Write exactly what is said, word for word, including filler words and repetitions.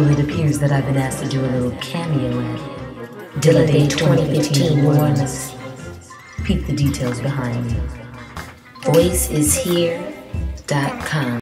Well, it appears that I've been asked to do a little cameo at Dilla Day twenty fifteen Awards. Peep the details behind me. voice is hear dot com